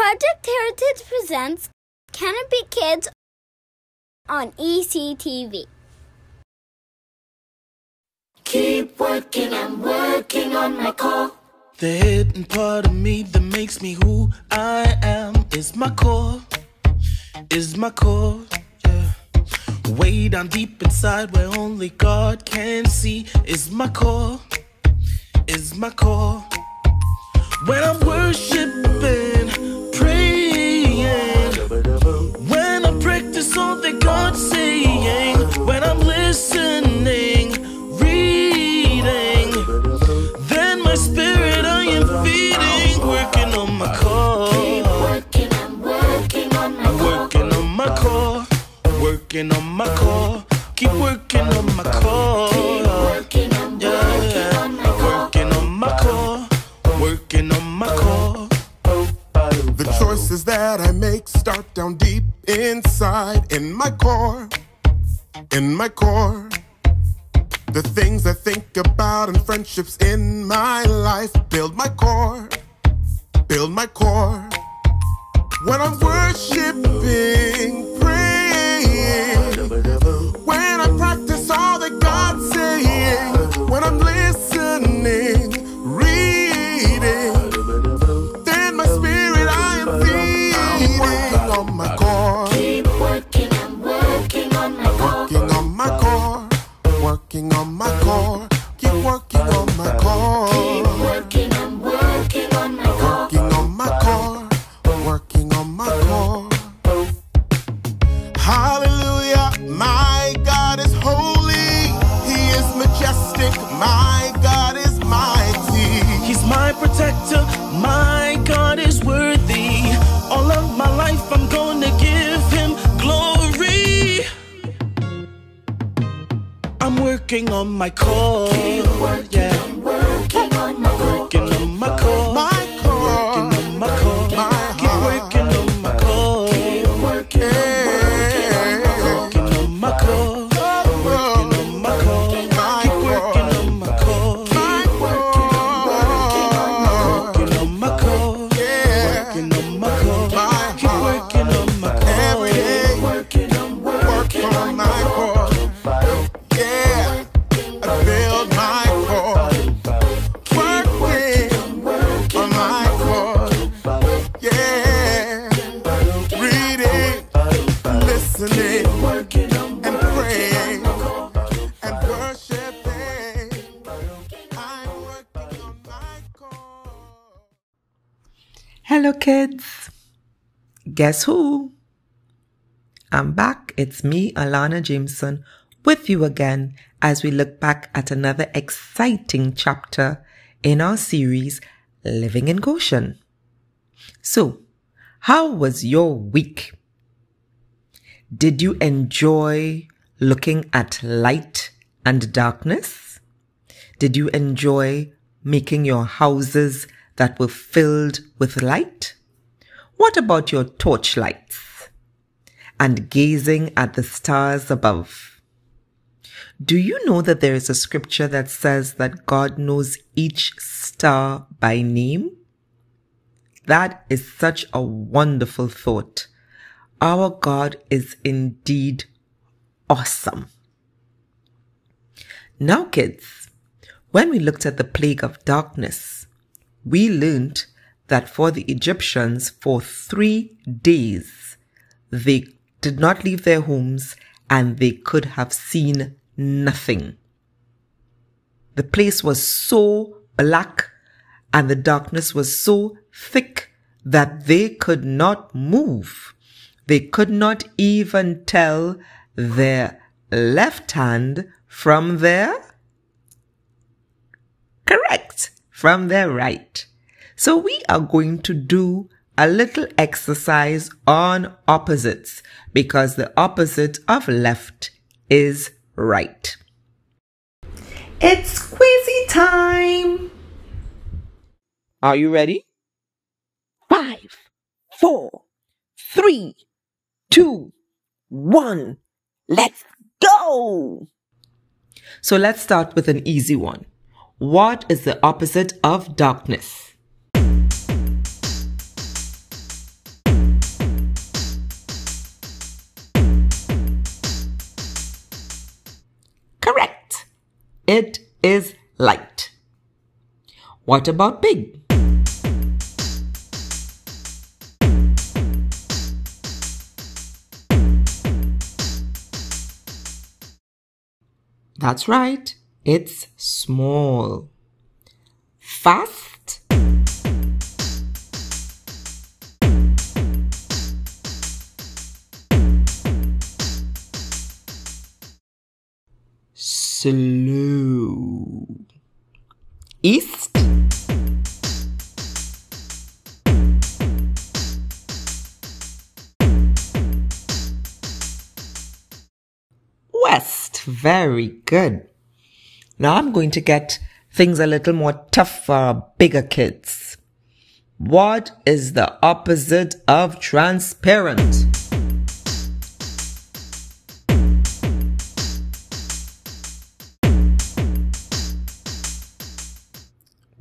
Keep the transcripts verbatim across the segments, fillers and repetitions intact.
Project Heritage presents Canopy Kids on E C T V. Keep working, I'm working on my call. The hidden part of me that makes me who I am is my core, is my core, yeah. Way down deep inside where only God can see is my core, is my core. When I'm worshiping, praying, when I practice all that God's saying, when I'm listening, reading, then my spirit I am feeding, working on my core. Keep working, I'm working on my core. Working on my core, working on my core. Keep working on my core. Keep working, I'm working on my core. Working on my core. Working on my core. The choices that I make start down deep inside, in my core, in my core. The things I think about and friendships in my life build my core, build my core. When I'm worshiping, praying, when I practice all that God's saying, when I'm listening, on my core. Keep working, I'm working on my core. Working on my core. Working on my core. Keep working on my core. Keep working, I'm working on my core. Working on my core. Working on my core. Hallelujah, my God is holy. He is majestic, my God is mighty. He's my protector, my God is worthy. All of my life I'm gonna give him glory. I'm working on my core. Keep working, yeah. I'm working on my core. Working on my core. My core. Working on my core. Keep working on my core. Keep working, working on my core. Working on my core. Keep working on my core. Keep working, working on my core. Working on my core. Working on my core. Hello kids, guess who? I'm back, it's me, Alana Jameson, with you again as we look back at another exciting chapter in our series, Living in Goshen. So, how was your week? Did you enjoy looking at light and darkness? Did you enjoy making your houses that were filled with light? What about your torchlights and gazing at the stars above? Do you know that there is a scripture that says that God knows each star by name? That is such a wonderful thought. Our God is indeed awesome. Now kids, when we looked at the plague of darkness, we learned that for the Egyptians, for three days, they did not leave their homes and they could have seen nothing. The place was so black and the darkness was so thick that they could not move. They could not even tell their left hand from their correct. From their right. So we are going to do a little exercise on opposites because the opposite of left is right. It's squeezy time. Are you ready? Five, four, three, two, one. Let's go. So let's start with an easy one. What is the opposite of darkness? It is light. What about big? That's right, it's small. Fast. Slow. East. West. Very good. Now I'm going to get things a little more tough for our bigger kids. What is the opposite of transparent?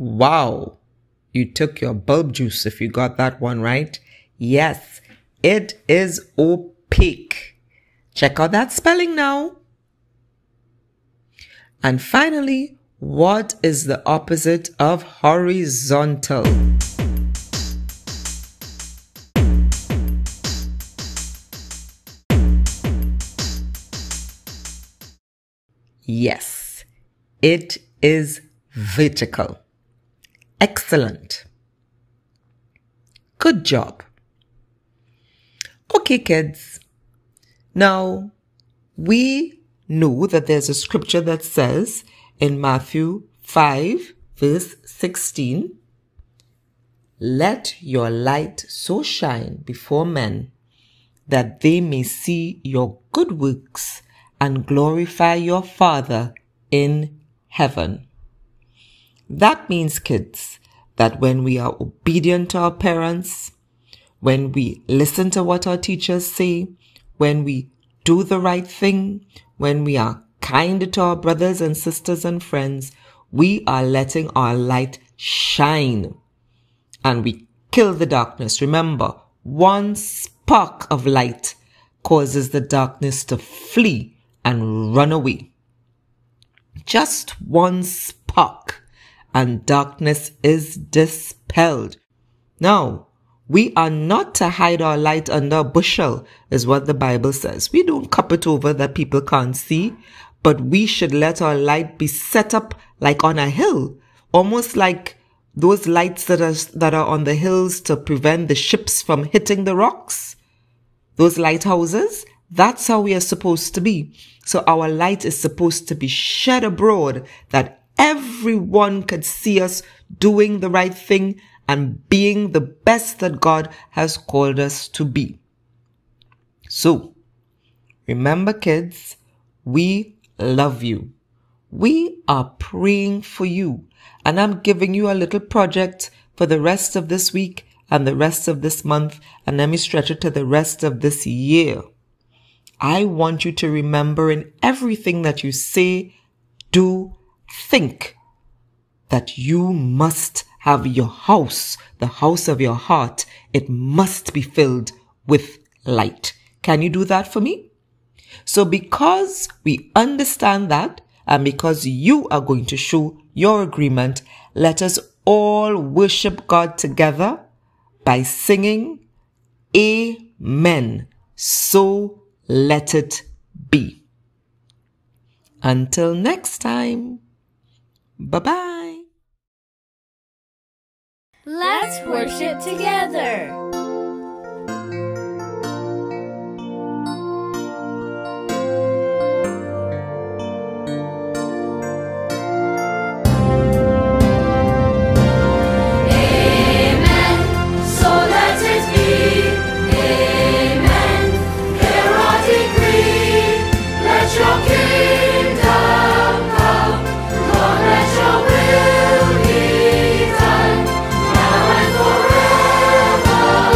Wow, you took your bulb juice if you got that one right. Yes, it is opaque. Check out that spelling now. And finally, what is the opposite of horizontal? Yes, it is vertical. Excellent. Good job. Okay, kids. Now, we know that there's a scripture that says in Matthew five, verse sixteen, let your light so shine before men that they may see your good works and glorify your Father in heaven. That means, kids, that when we are obedient to our parents, when we listen to what our teachers say, when we do the right thing, when we are kind to our brothers and sisters and friends, we are letting our light shine. And we kill the darkness. Remember, one spark of light causes the darkness to flee and run away. Just one spark, and darkness is dispelled. Now, we are not to hide our light under a bushel, is what the Bible says. We don't cup it over that people can't see, but we should let our light be set up like on a hill, almost like those lights that are, that are on the hills to prevent the ships from hitting the rocks. Those lighthouses, that's how we are supposed to be. So our light is supposed to be shed abroad that everyone could see us doing the right thing and being the best that God has called us to be. So, remember, kids, we love you. We are praying for you. And I'm giving you a little project for the rest of this week and the rest of this month. And let me stretch it to the rest of this year. I want you to remember in everything that you say, do, think that you must have your house, the house of your heart. It must be filled with light. Can you do that for me? So because we understand that, and because you are going to show your agreement, let us all worship God together by singing, Amen. So let it be. Until next time. Bye-bye. Let's worship together. Amen. So let it be. Amen. Hear our decree. Let your kingdom will be done, now and forever.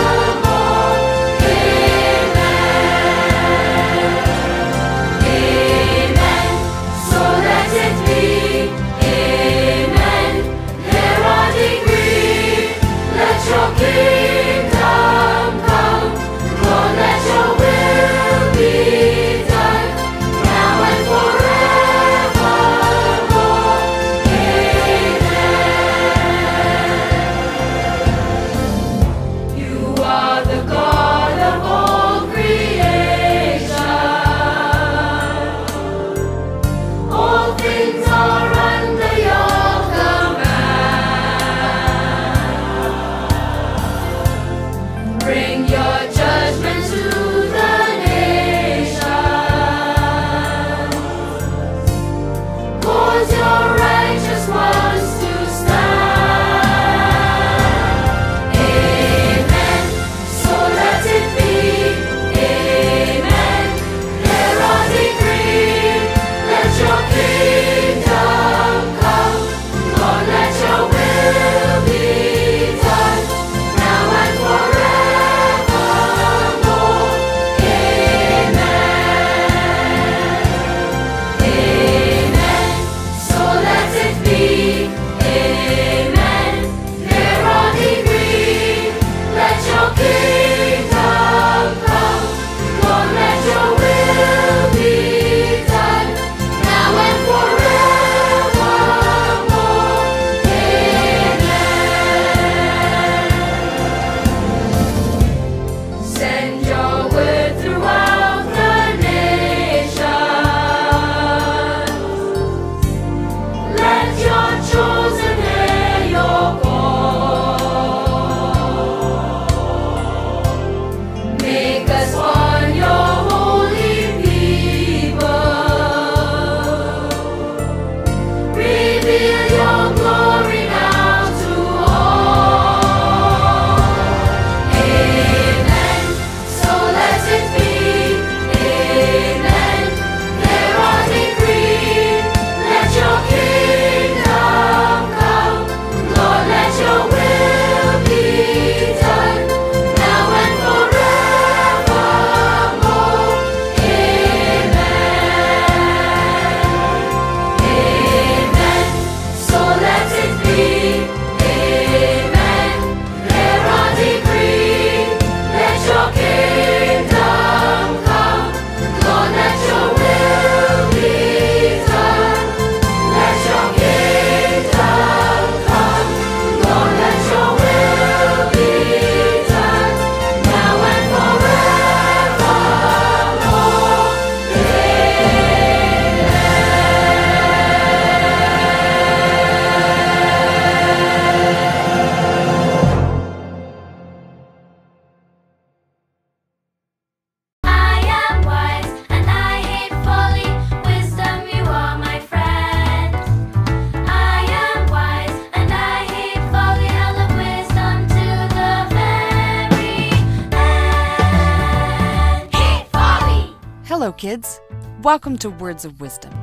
Hello, kids. Welcome to Words of Wisdom.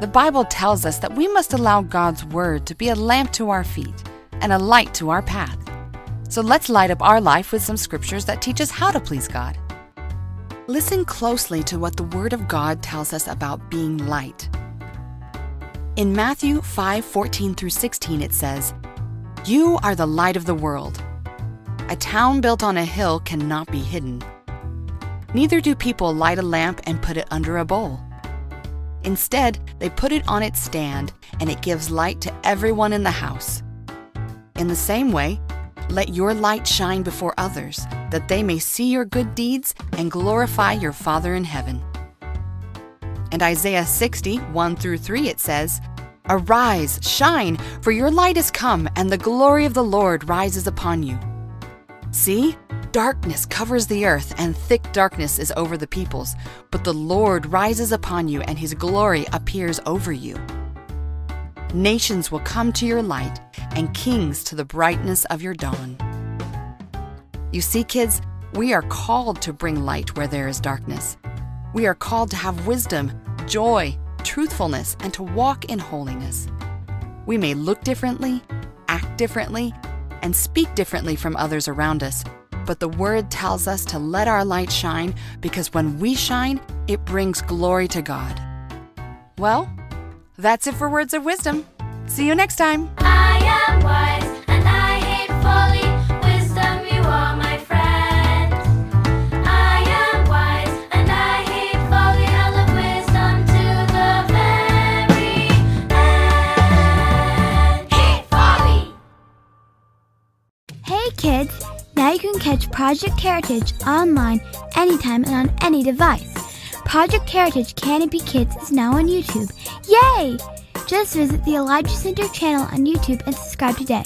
The Bible tells us that we must allow God's Word to be a lamp to our feet and a light to our path. So let's light up our life with some scriptures that teach us how to please God. Listen closely to what the Word of God tells us about being light. In Matthew five, fourteen through sixteen, it says, "You are the light of the world. A town built on a hill cannot be hidden. Neither do people light a lamp and put it under a bowl. Instead, they put it on its stand, and it gives light to everyone in the house. In the same way, let your light shine before others, that they may see your good deeds and glorify your Father in heaven." And Isaiah sixty, one through three, it says, "Arise, shine, for your light is come, and the glory of the Lord rises upon you. See, darkness covers the earth, and thick darkness is over the peoples, but the Lord rises upon you, and his glory appears over you. Nations will come to your light, and kings to the brightness of your dawn." You see, kids, we are called to bring light where there is darkness. We are called to have wisdom, joy, truthfulness, and to walk in holiness. We may look differently, act differently, and speak differently from others around us, but the Word tells us to let our light shine, because when we shine, it brings glory to God. Well, that's it for Words of Wisdom. See you next time. I am wise and I hate folly. Wisdom, you are my friend. I am wise and I hate folly. I love wisdom to the very end. Hate folly! Hey kids! Now you can catch Project Heritage online, anytime and on any device. Project Heritage Canopy Kids is now on YouTube. Yay! Just visit the Elijah Center channel on YouTube and subscribe today.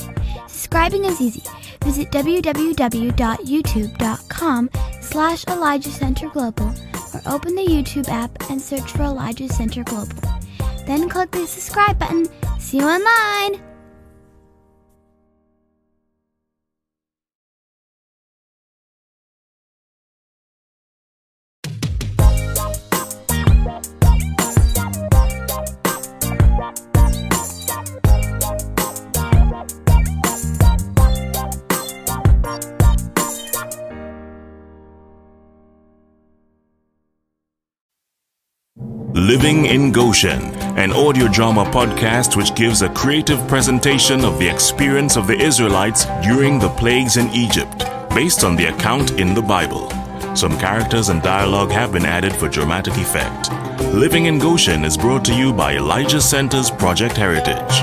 Subscribing is easy. Visit www.youtube.com slash Elijah Center Global or open the YouTube app and search for Elijah Center Global. Then click the subscribe button. See you online! Living in Goshen, an audio drama podcast which gives a creative presentation of the experience of the Israelites during the plagues in Egypt, based on the account in the Bible. Some characters and dialogue have been added for dramatic effect. Living in Goshen is brought to you by Elijah Center's Project Heritage.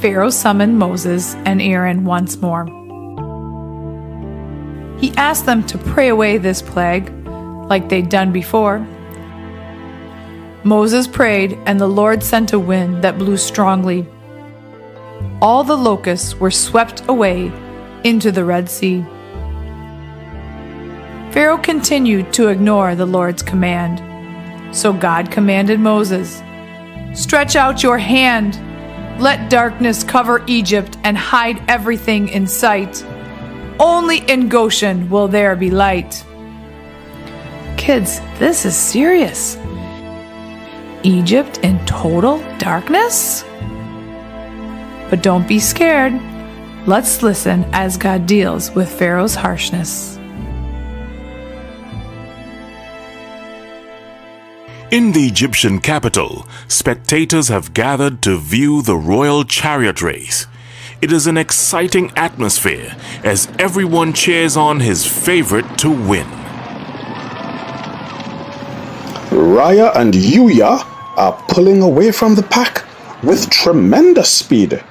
Pharaoh summoned Moses and Aaron once more. He asked them to pray away this plague, like they'd done before. Moses prayed, and the Lord sent a wind that blew strongly. All the locusts were swept away into the Red Sea. Pharaoh continued to ignore the Lord's command. So God commanded Moses, "Stretch out your hand. Let darkness cover Egypt and hide everything in sight. Only in Goshen will there be light." Kids, this is serious. Egypt in total darkness? But don't be scared. Let's listen as God deals with Pharaoh's harshness. In the Egyptian capital, spectators have gathered to view the royal chariot race. It is an exciting atmosphere as everyone cheers on his favorite to win. Raya and Yuya are pulling away from the pack with tremendous speed.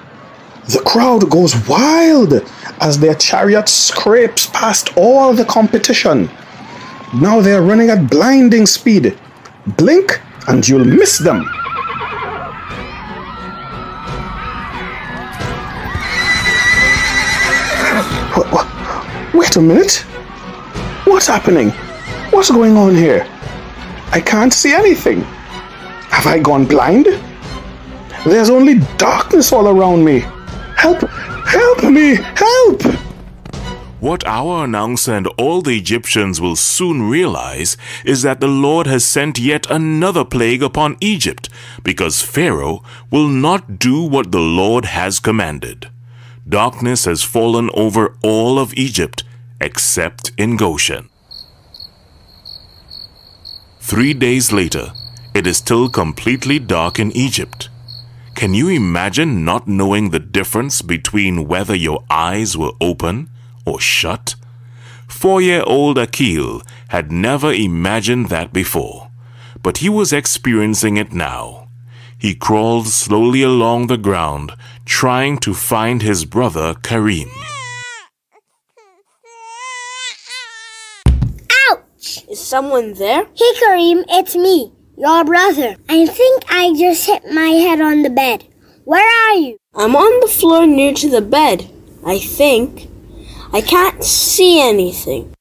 The crowd goes wild as their chariot scrapes past all the competition. Now they are running at blinding speed. Blink and you'll miss them. Wait a minute. What's happening? What's going on here? I can't see anything. Have I gone blind? There's only darkness all around me. Help! Help me! Help! What our announcer and all the Egyptians will soon realize is that the Lord has sent yet another plague upon Egypt, because Pharaoh will not do what the Lord has commanded. Darkness has fallen over all of Egypt, except in Goshen. Three days later, it is still completely dark in Egypt. Can you imagine not knowing the difference between whether your eyes were open or shut? Four-year-old Akeel had never imagined that before, but he was experiencing it now. He crawled slowly along the ground, trying to find his brother Kareem. Ouch! Is someone there? Hey Kareem, it's me, your brother. I think I just hit my head on the bed. Where are you? I'm on the floor near to the bed, I think. I can't see anything.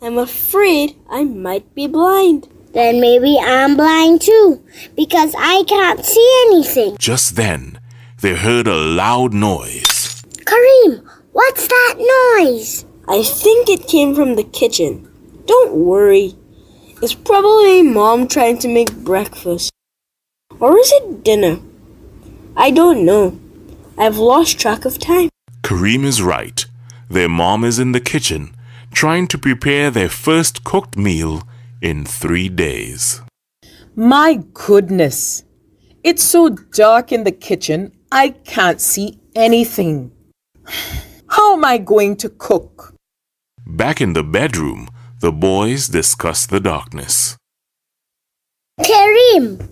I'm afraid I might be blind. Then maybe I'm blind too, because I can't see anything. Just then, they heard a loud noise. Kareem, what's that noise? I think it came from the kitchen. Don't worry. It's probably Mom trying to make breakfast. Or is it dinner? I don't know. I've lost track of time. Kareem is right. Their mom is in the kitchen, trying to prepare their first cooked meal in three days. My goodness! It's so dark in the kitchen, I can't see anything. How am I going to cook? Back in the bedroom, the boys discuss the darkness. Kareem,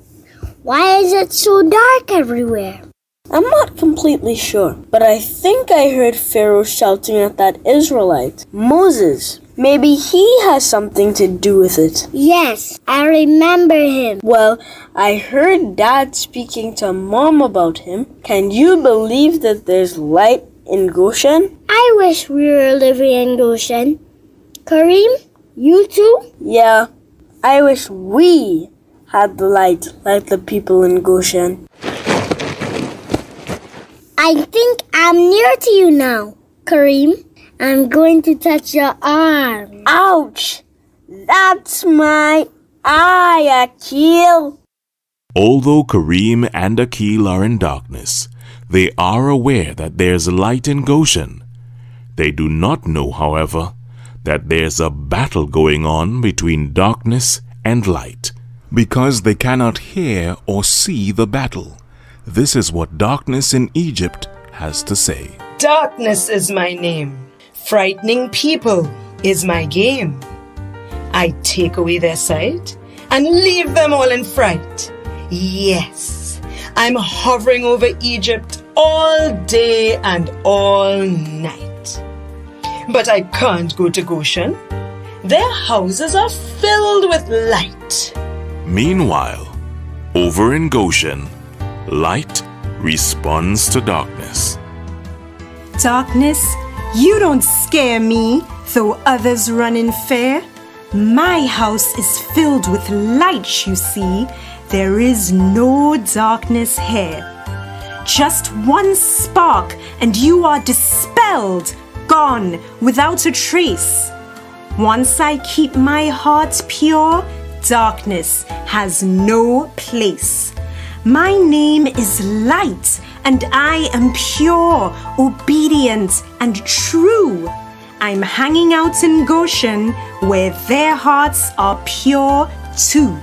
why is it so dark everywhere? I'm not completely sure, but I think I heard Pharaoh shouting at that Israelite, Moses. Maybe he has something to do with it. Yes, I remember him. Well, I heard Dad speaking to Mom about him. Can you believe that there's light in Goshen? I wish we were living in Goshen. Kareem, you too? Yeah, I wish we had the light like the people in Goshen. I think I'm near to you now, Kareem. I'm going to touch your arm. Ouch! That's my eye, Akil. Although Kareem and Akil are in darkness, they are aware that there's light in Goshen. They do not know, however, that there's a battle going on between darkness and light, because they cannot hear or see the battle. This is what darkness in Egypt has to say. Darkness is my name. Frightening people is my game. I take away their sight and leave them all in fright. Yes, I'm hovering over Egypt all day and all night. But I can't go to Goshen. Their houses are filled with light. Meanwhile, over in Goshen, light responds to darkness. Darkness, you don't scare me, though others run in fear. My house is filled with light, you see. There is no darkness here. Just one spark and you are dispelled, gone, without a trace. Once I keep my heart pure, darkness has no place. My name is Light, and I am pure, obedient, and true. I'm hanging out in Goshen, where their hearts are pure too.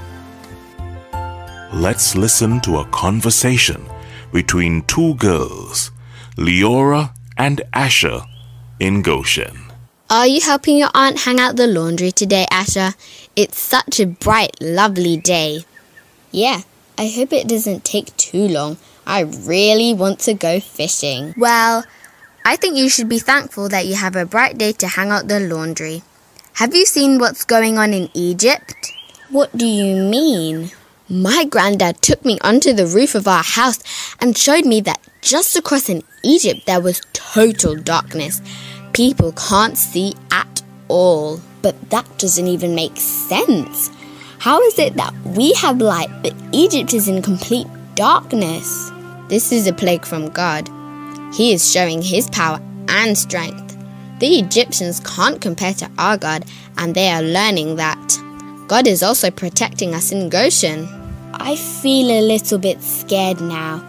Let's listen to a conversation between two girls, Liora and Asha, in Goshen. Are you helping your aunt hang out the laundry today, Asha? It's such a bright, lovely day. Yeah. I hope it doesn't take too long. I really want to go fishing. Well, I think you should be thankful that you have a bright day to hang out the laundry. Have you seen what's going on in Egypt? What do you mean? My granddad took me onto the roof of our house and showed me that just across in Egypt there was total darkness. People can't see at all. But that doesn't even make sense. How is it that we have light but Egypt is in complete darkness? This is a plague from God. He is showing his power and strength. The Egyptians can't compare to our God, and they are learning that. God is also protecting us in Goshen. I feel a little bit scared now.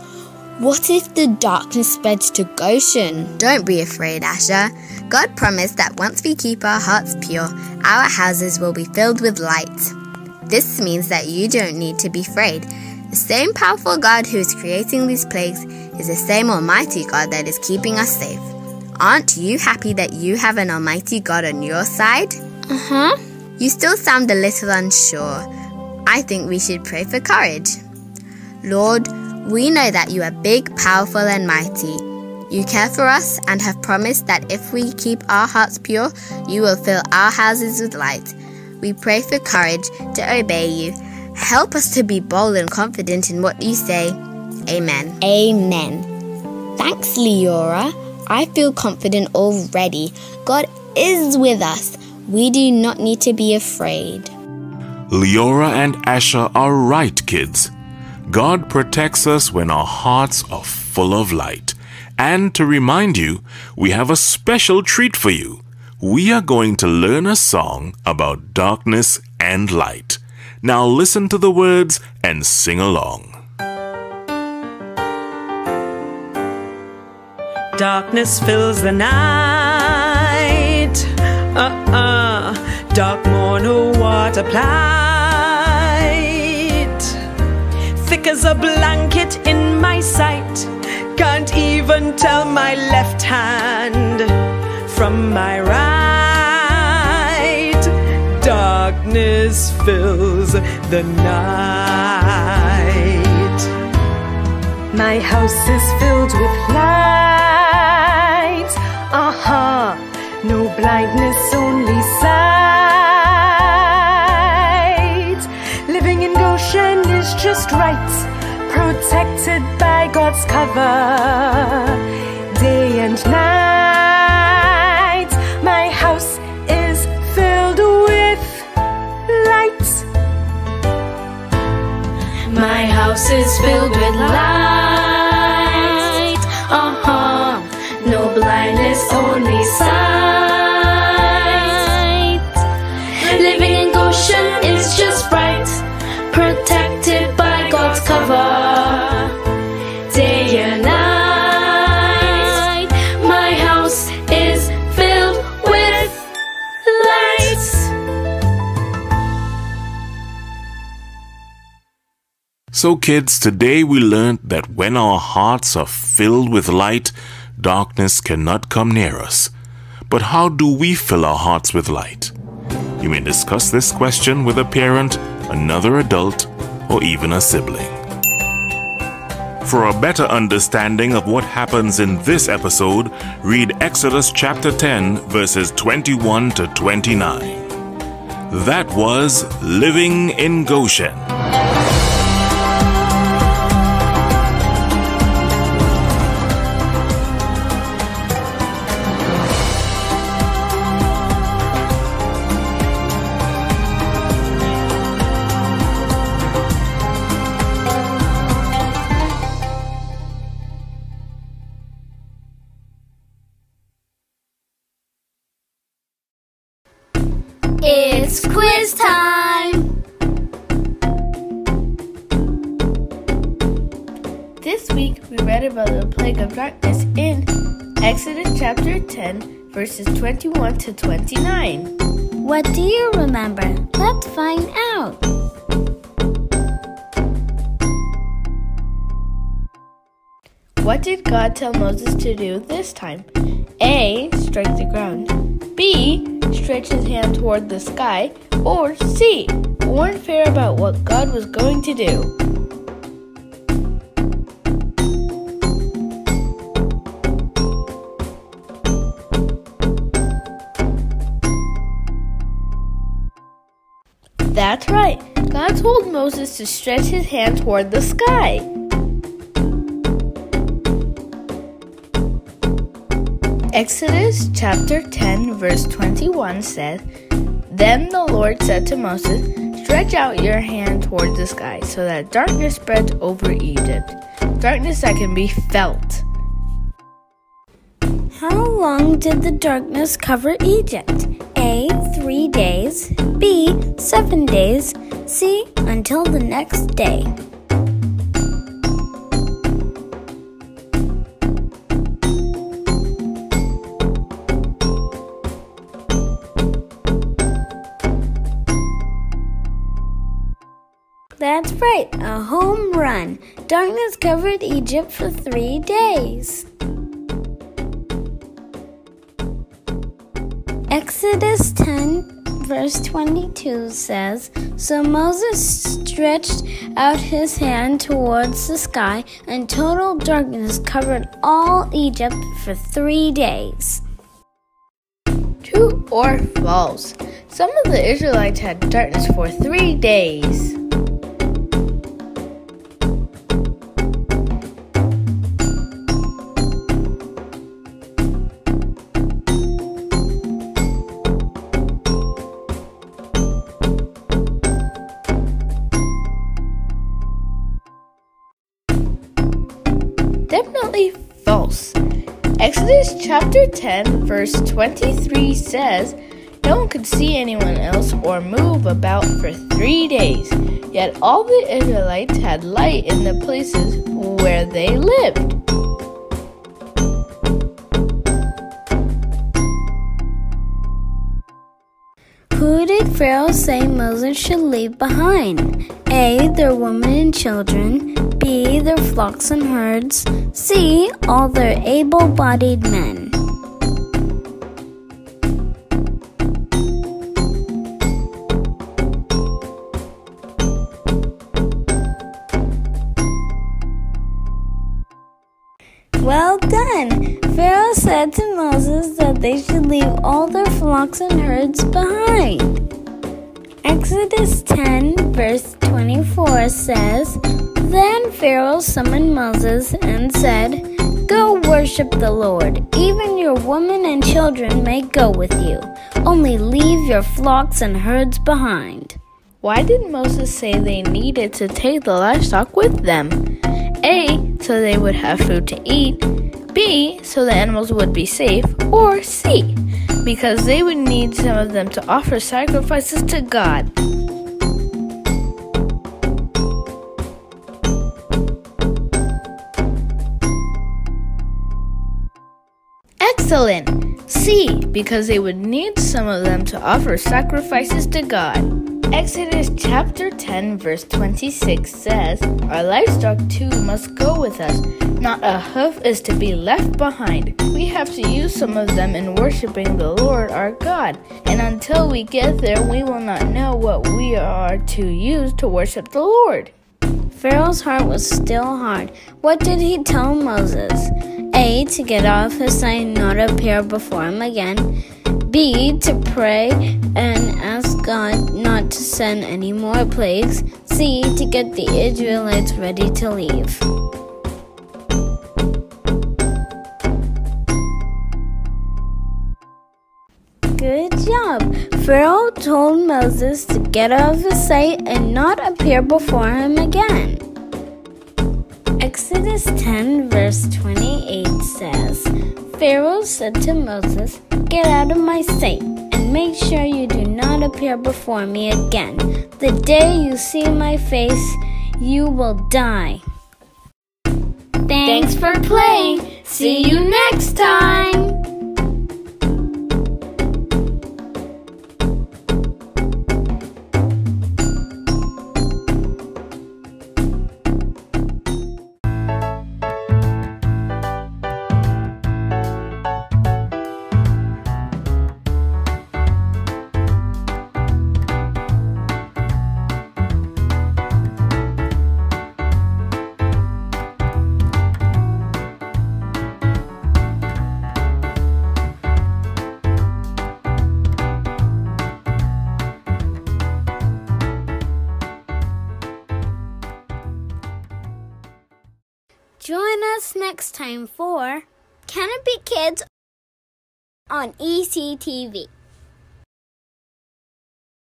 What if the darkness spreads to Goshen? Don't be afraid, Asha. God promised that once we keep our hearts pure, our houses will be filled with light. This means that you don't need to be afraid. The same powerful God who is creating these plagues is the same Almighty God that is keeping us safe. Aren't you happy that you have an Almighty God on your side? Uh-huh. You still sound a little unsure. I think we should pray for courage. Lord, we know that you are big, powerful and mighty. You care for us and have promised that if we keep our hearts pure, you will fill our houses with light. We pray for courage to obey you. Help us to be bold and confident in what you say. Amen. Amen. Thanks, Liora. I feel confident already. God is with us. We do not need to be afraid. Liora and Asha are right, kids. God protects us when our hearts are full of light. And to remind you, we have a special treat for you. We are going to learn a song about darkness and light. Now listen to the words and sing along. Darkness fills the night, uh-uh, dark morn, oh what a plight. Thick as a blanket in my sight, can't even tell my left hand from my right. Darkness fills the night. My house is filled with light. Aha, uh-huh. No blindness, only sight. Living in Goshen is just right, protected by God's cover, day and night. My house is filled with light. My house is filled with light. Aha, uh-huh. No blindness, only sight. Living in Goshen is just bright, protected by God's cover, day and night. My house is filled with light. So kids, today we learned that when our hearts are filled with light, darkness cannot come near us. But how do we fill our hearts with light? You may discuss this question with a parent, another adult, or even a sibling. For a better understanding of what happens in this episode, read Exodus chapter ten, verses twenty-one to twenty-nine. That was Living in Goshen. It's quiz time! This week we read about the plague of darkness in Exodus chapter ten, verses twenty-one to twenty-nine. What do you remember? Let's find out! What did God tell Moses to do this time? A. Strike the ground. B. Stretch his hand toward the sky, or C. warn Pharaoh about what God was going to do. That's right. God told Moses to stretch his hand toward the sky. Exodus chapter ten verse twenty-one said, Then the Lord said to Moses, Stretch out your hand toward the sky, so that darkness spreads over Egypt, darkness that can be felt. How long did the darkness cover Egypt? A. Three days. B. Seven days. C. Until the next day. That's right, a home run. Darkness covered Egypt for three days. Exodus ten verse twenty-two says, So Moses stretched out his hand towards the sky, and total darkness covered all Egypt for three days. True or false? Some of the Israelites had darkness for three days. Definitely false. Exodus chapter ten verse twenty-three says, No one could see anyone else or move about for three days, yet all the Israelites had light in the places where they lived. Who did Pharaoh say Moses should leave behind? A. Their women and children. B. Their flocks and herds. C. All their able-bodied men. Well done! Pharaoh said to Moses that they should leave all their flocks and herds behind. Exodus ten verse twenty-four says, Then Pharaoh summoned Moses and said, Go worship the Lord. Even your women and children may go with you. Only leave your flocks and herds behind. Why did Moses say they needed to take the livestock with them? A. So they would have food to eat. B. So the animals would be safe. Or C. Because they would need some of them to offer sacrifices to God. Excellent! C. Because they would need some of them to offer sacrifices to God. Exodus chapter ten verse twenty-six says, Our livestock too must go with us. Not a hoof is to be left behind. We have to use some of them in worshiping the Lord our God. And until we get there, we will not know what we are to use to worship the Lord. Pharaoh's heart was still hard. What did he tell Moses? A. To get off his side and not appear before him again. B. To pray and ask God not to send any more plagues. C. To get the Israelites ready to leave. Good job! Pharaoh told Moses to get out of his sight and not appear before him again. Exodus ten verse twenty-eight says, Pharaoh said to Moses, Get out of my sight, and make sure you do not appear before me again. The day you see my face, you will die. Thanks for playing. See you next time. us next time for Canopy Kids on E C T V.